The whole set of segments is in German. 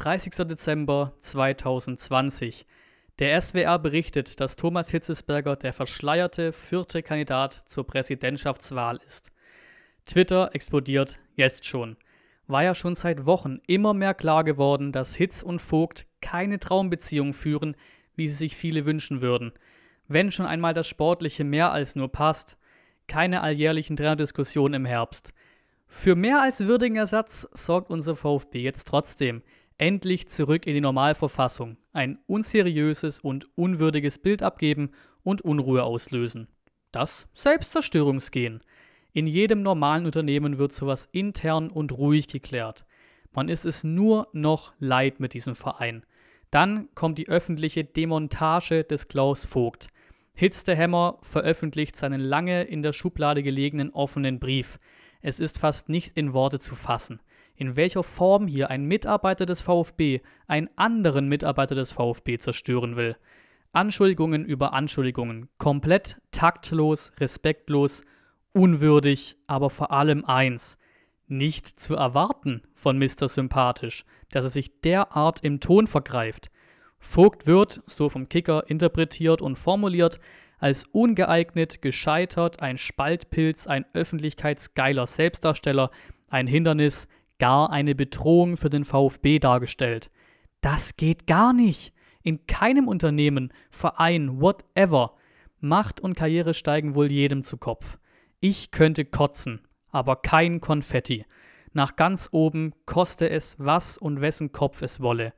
30. Dezember 2020. Der SWR berichtet, dass Thomas Hitzlsperger der verschleierte 4. Kandidat zur Präsidentschaftswahl ist. Twitter explodiert jetzt schon. War ja schon seit Wochen immer mehr klar geworden, dass Hitz und Vogt keine Traumbeziehung führen, wie sie sich viele wünschen würden. Wenn schon einmal das Sportliche mehr als nur passt, keine alljährlichen Trainerdiskussionen im Herbst. Für mehr als würdigen Ersatz sorgt unser VfB jetzt trotzdem. Endlich zurück in die Normalverfassung, ein unseriöses und unwürdiges Bild abgeben und Unruhe auslösen. Das Selbstzerstörungsgehen. In jedem normalen Unternehmen wird sowas intern und ruhig geklärt. Man ist es nur noch leid mit diesem Verein. Dann kommt die öffentliche Demontage des Claus Vogt. Hitz der Hämmer veröffentlicht seinen lange in der Schublade gelegenen offenen Brief. Es ist fast nicht in Worte zu fassen, in welcher Form hier ein Mitarbeiter des VfB einen anderen Mitarbeiter des VfB zerstören will. Anschuldigungen über Anschuldigungen, komplett taktlos, respektlos, unwürdig, aber vor allem eins: nicht zu erwarten von Mr. Sympathisch, dass er sich derart im Ton vergreift. Vogt wird, so vom Kicker interpretiert und formuliert, als ungeeignet, gescheitert, ein Spaltpilz, ein öffentlichkeitsgeiler Selbstdarsteller, ein Hindernis, gar eine Bedrohung für den VfB dargestellt. Das geht gar nicht. In keinem Unternehmen, Verein, whatever. Macht und Karriere steigen wohl jedem zu Kopf. Ich könnte kotzen, aber kein Konfetti. Nach ganz oben koste es, was und wessen Kopf es wolle.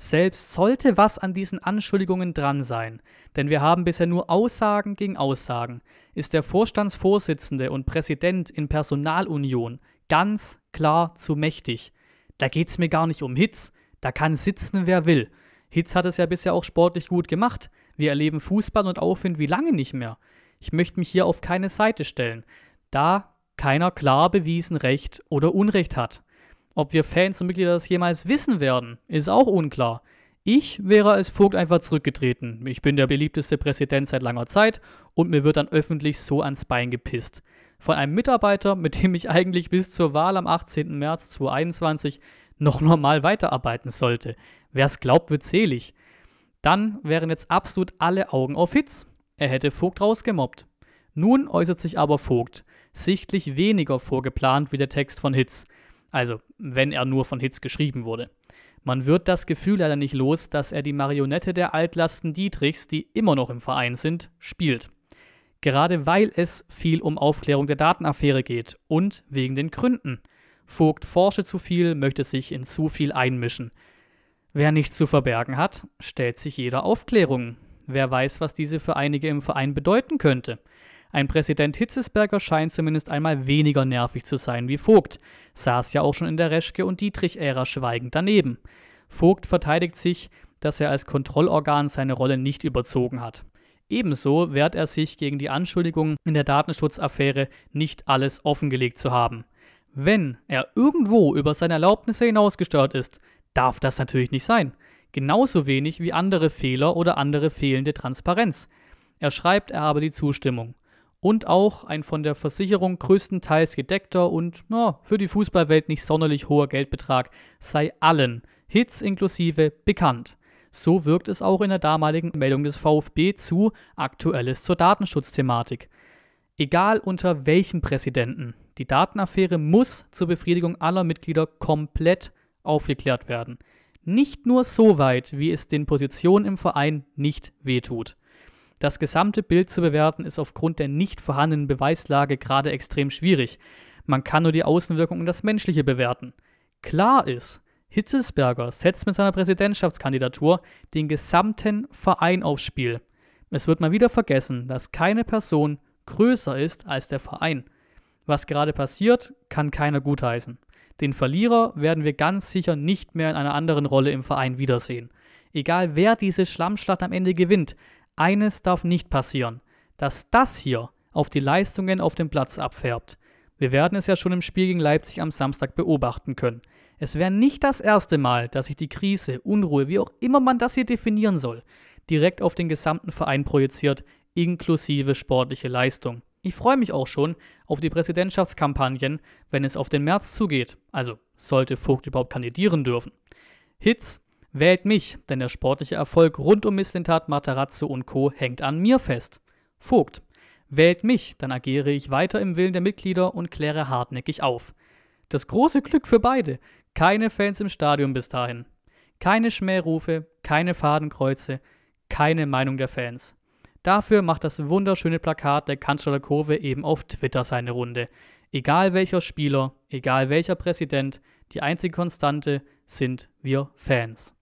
Selbst sollte was an diesen Anschuldigungen dran sein, denn wir haben bisher nur Aussagen gegen Aussagen. Ist der Vorstandsvorsitzende und Präsident in Personalunion ganz klar zu mächtig. Da geht's mir gar nicht um Hitz, da kann sitzen, wer will. Hitz hat es ja bisher auch sportlich gut gemacht. Wir erleben Fußball und Aufwind wie lange nicht mehr. Ich möchte mich hier auf keine Seite stellen, da keiner klar bewiesen Recht oder Unrecht hat. Ob wir Fans und Mitglieder das jemals wissen werden, ist auch unklar. Ich wäre als Vogt einfach zurückgetreten. Ich bin der beliebteste Präsident seit langer Zeit und mir wird dann öffentlich so ans Bein gepisst. Von einem Mitarbeiter, mit dem ich eigentlich bis zur Wahl am 18. März 2021 noch normal weiterarbeiten sollte. Wer es glaubt, wird selig. Dann wären jetzt absolut alle Augen auf Hitz. Er hätte Vogt rausgemobbt. Nun äußert sich aber Vogt. Sichtlich weniger vorgeplant wie der Text von Hitz. Also, wenn er nur von Hitz geschrieben wurde. Man wird das Gefühl leider nicht los, dass er die Marionette der Altlasten Dietrichs, die immer noch im Verein sind, spielt. Gerade weil es viel um Aufklärung der Datenaffäre geht und wegen den Gründen. Vogt forsche zu viel, möchte sich in zu viel einmischen. Wer nichts zu verbergen hat, stellt sich jeder Aufklärung. Wer weiß, was diese für einige im Verein bedeuten könnte. Ein Präsident Hitzlsperger scheint zumindest einmal weniger nervig zu sein wie Vogt, saß ja auch schon in der Reschke- und Dietrich-Ära schweigend daneben. Vogt verteidigt sich, dass er als Kontrollorgan seine Rolle nicht überzogen hat. Ebenso wehrt er sich gegen die Anschuldigung, in der Datenschutzaffäre nicht alles offengelegt zu haben. Wenn er irgendwo über seine Erlaubnisse hinausgesteuert ist, darf das natürlich nicht sein. Genauso wenig wie andere Fehler oder andere fehlende Transparenz. Er schreibt, er habe die Zustimmung. Und auch ein von der Versicherung größtenteils gedeckter und für die Fußballwelt nicht sonderlich hoher Geldbetrag sei allen, Hitz inklusive, bekannt. So wirkt es auch in der damaligen Meldung des VfB zu Aktuelles zur Datenschutzthematik. Egal unter welchem Präsidenten, die Datenaffäre muss zur Befriedigung aller Mitglieder komplett aufgeklärt werden. Nicht nur so weit, wie es den Positionen im Verein nicht wehtut. Das gesamte Bild zu bewerten ist aufgrund der nicht vorhandenen Beweislage gerade extrem schwierig. Man kann nur die Außenwirkung und das Menschliche bewerten. Klar ist, Hitzlsperger setzt mit seiner Präsidentschaftskandidatur den gesamten Verein aufs Spiel. Es wird mal wieder vergessen, dass keine Person größer ist als der Verein. Was gerade passiert, kann keiner gutheißen. Den Verlierer werden wir ganz sicher nicht mehr in einer anderen Rolle im Verein wiedersehen. Egal wer diese Schlammschlacht am Ende gewinnt, eines darf nicht passieren, dass das hier auf die Leistungen auf dem Platz abfärbt. Wir werden es ja schon im Spiel gegen Leipzig am Samstag beobachten können. Es wäre nicht das erste Mal, dass sich die Krise, Unruhe, wie auch immer man das hier definieren soll, direkt auf den gesamten Verein projiziert, inklusive sportliche Leistung. Ich freue mich auch schon auf die Präsidentschaftskampagnen, wenn es auf den März zugeht, also sollte Vogt überhaupt kandidieren dürfen. Hitz, wählt mich, denn der sportliche Erfolg rund um Mislintat, Matarazzo und Co. hängt an mir fest. Vogt, wählt mich, dann agiere ich weiter im Willen der Mitglieder und kläre hartnäckig auf. Das große Glück für beide, keine Fans im Stadion bis dahin. Keine Schmährufe, keine Fadenkreuze, keine Meinung der Fans. Dafür macht das wunderschöne Plakat der Kanzler Kurve eben auf Twitter seine Runde. Egal welcher Spieler, egal welcher Präsident, die einzige Konstante sind wir Fans.